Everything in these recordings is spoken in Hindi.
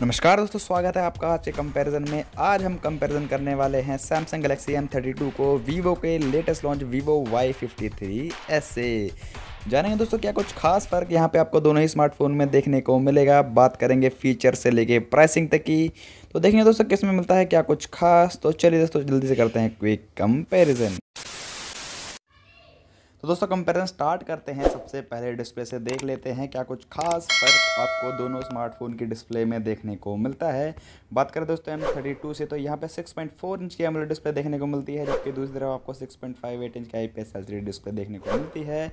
नमस्कार दोस्तों, स्वागत है आपका आज के कंपैरिजन में। आज हम कंपैरिजन करने वाले हैं सैमसंग गैलेक्सी M32 को वीवो के लेटेस्ट लॉन्च वीवो Y53s से। जानेंगे दोस्तों क्या कुछ खास फ़र्क यहाँ पे आपको दोनों ही स्मार्टफोन में देखने को मिलेगा। बात करेंगे फीचर से लेके प्राइसिंग तक की। तो देखेंगे दोस्तों किस में मिलता है क्या कुछ खास। तो चलिए दोस्तों जल्दी से करते हैं क्विक कंपेरिजन। तो दोस्तों कंपैरिजन स्टार्ट करते हैं। सबसे पहले डिस्प्ले से देख लेते हैं क्या कुछ खास फर्क आपको दोनों स्मार्टफोन की डिस्प्ले में देखने को मिलता है। बात करें दोस्तों M32 से तो यहाँ पे 6.4 इंच की AMOLED डिस्प्ले देखने को मिलती है, जबकि दूसरी तरफ आपको 6.58 इंच का IPS LCD डिस्प्ले देखने को मिलती है।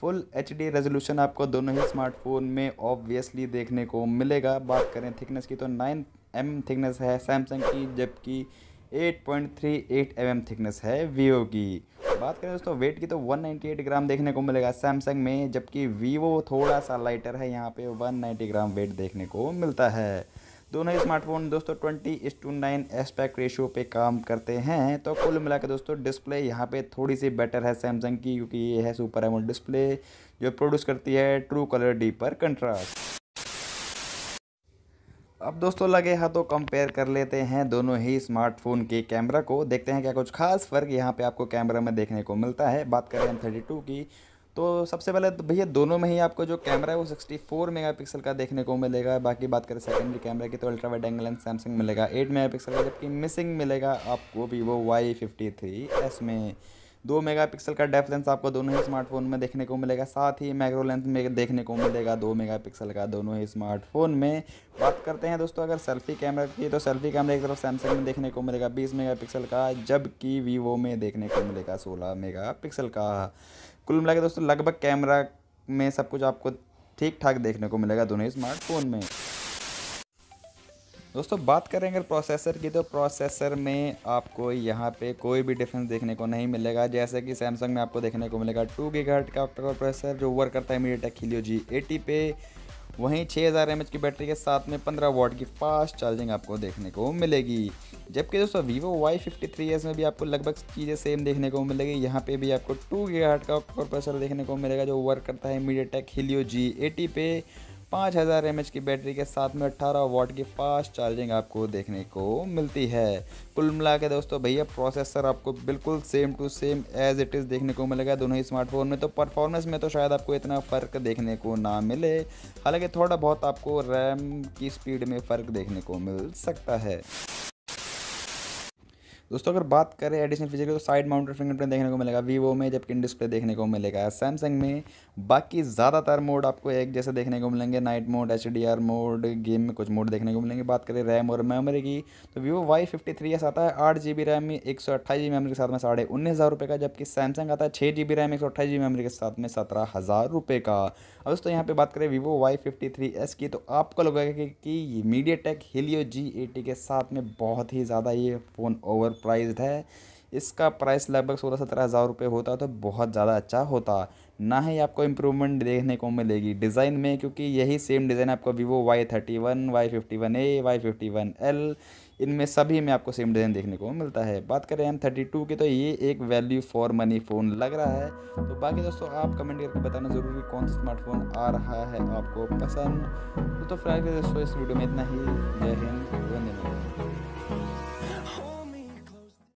फुल HD रेजोल्यूशन आपको दोनों ही स्मार्टफोन में ऑब्वियसली देखने को मिलेगा। बात करें थिकनेस की तो 9 mm थिकनेस है सैमसंग की, जबकि 8.38 mm थिकनेस है वीवो की। बात करें दोस्तों वेट की तो 198 ग्राम देखने को मिलेगा सैमसंग में, जबकि वीवो थोड़ा सा लाइटर है, यहाँ पे 190 ग्राम वेट देखने को मिलता है। दोनों ही स्मार्टफोन दोस्तों 20:9 एस्पेक्ट रेशियो पे काम करते हैं। तो कुल मिला के दोस्तों डिस्प्ले यहाँ पे थोड़ी सी बेटर है सैमसंग की, क्योंकि ये है सुपर एमोलेड डिस्प्ले जो प्रोड्यूस करती है ट्रू कलर डीपर कंट्रास्ट। अब दोस्तों लगे हाथ तो कंपेयर कर लेते हैं दोनों ही स्मार्टफोन के कैमरा को। देखते हैं क्या कुछ खास फ़र्क यहाँ पे आपको कैमरा में देखने को मिलता है। बात करें M32 की तो सबसे पहले तो भैया दोनों में ही आपको जो कैमरा है वो 64 मेगापिक्सल का देखने को मिलेगा। बाकी बात करें सेकेंडरी कैमरा की तो ultra wide angle lens Samsung मिलेगा 8 मेगापिक्सल का, जबकि मिसिंग मिलेगा आपको वीवो Y53s में। 2 मेगापिक्सल का डेप्थ लेंस आपको दोनों ही स्मार्टफोन में देखने को मिलेगा, साथ ही मैक्रो लेंस में देखने को मिलेगा 2 मेगापिक्सल का दोनों ही स्मार्टफोन में। बात करते हैं दोस्तों अगर सेल्फी कैमरा की तो सेल्फी कैमरा एक तरफ सैमसंग में देखने को मिलेगा 20 मेगापिक्सल का, जबकि वीवो में देखने को मिलेगा 16 मेगापिक्सल का। कुल मिला के दोस्तों लगभग कैमरा में सब कुछ आपको ठीक ठाक देखने को मिलेगा दोनों ही स्मार्टफोन में। दोस्तों बात करें अगर प्रोसेसर की तो प्रोसेसर में आपको यहाँ पे कोई भी डिफरेंस देखने को नहीं मिलेगा। जैसे कि सैमसंग में आपको देखने को मिलेगा 2 GHz का ऑक्टा कोर प्रोसेसर जो वर्क करता है MediaTek Helio G80 पे। वहीं 6000 mAh की बैटरी के साथ में 15 W की फास्ट चार्जिंग आपको देखने को मिलेगी। जबकि दोस्तों वीवो Y53s में भी आपको लगभग चीज़ें सेम देखने को मिलेगी। यहाँ पे भी आपको 2 GHz का ऑक्टा कोर प्रोसेसर देखने को मिलेगा जो वर्क करता है MediaTek Helio G80 पे। 5000 mAh की बैटरी के साथ में 18 W की फास्ट चार्जिंग आपको देखने को मिलती है। कुल मिला के दोस्तों भैया प्रोसेसर आपको बिल्कुल same to same as it is देखने को मिलेगा दोनों ही स्मार्टफोन में। तो परफॉर्मेंस में तो शायद आपको इतना फ़र्क देखने को ना मिले, हालांकि थोड़ा बहुत आपको रैम की स्पीड में फ़र्क देखने को मिल सकता है। दोस्तों अगर बात करें एडिशनल फीचर की तो साइड माउंटेड फिंगरप्रिंट देखने को मिलेगा वीवो में, जबकि डिस्प्ले देखने को मिलेगा सैमसंग में। बाकी ज़्यादातर मोड आपको एक जैसे देखने को मिलेंगे, night mode, HDR mode, game में कुछ मोड देखने को मिलेंगे। बात करें रैम और मेमोरी की तो वीवो Y53s आता है 8 GB रैम में 128 GB मेमोरी के साथ में 19,500 रुपये का, जबकि सैमसंग आता है 6 GB रैम 128 GB मेमोरी के साथ में 17,000 रुपये का। और दोस्तों यहाँ पर बात करें वीवो Y53s की तो आपको लगेगा कि MediaTek Helio G80 के साथ में बहुत ही ज़्यादा ये फ़ोन ओवर प्राइस्ड है। इसका प्राइस लगभग 16-17,000 रुपये होता तो बहुत ज़्यादा अच्छा होता। ना ही आपको इम्प्रूवमेंट देखने को मिलेगी डिज़ाइन में, क्योंकि यही सेम डिज़ाइन आपको वीवो Y31, Y51a, Y51l इनमें सभी में आपको सेम डिज़ाइन देखने को मिलता है। बात करें M32 की तो ये एक वैल्यू फॉर मनी फ़ोन लग रहा है। तो बाकी दोस्तों आप कमेंट करके बताना ज़रूरी कौन सा स्मार्टफोन आ रहा है आपको पसंद। तो फिलहाल दोस्तों इस वीडियो में इतना ही। जय हिंद, वंदे मातरम।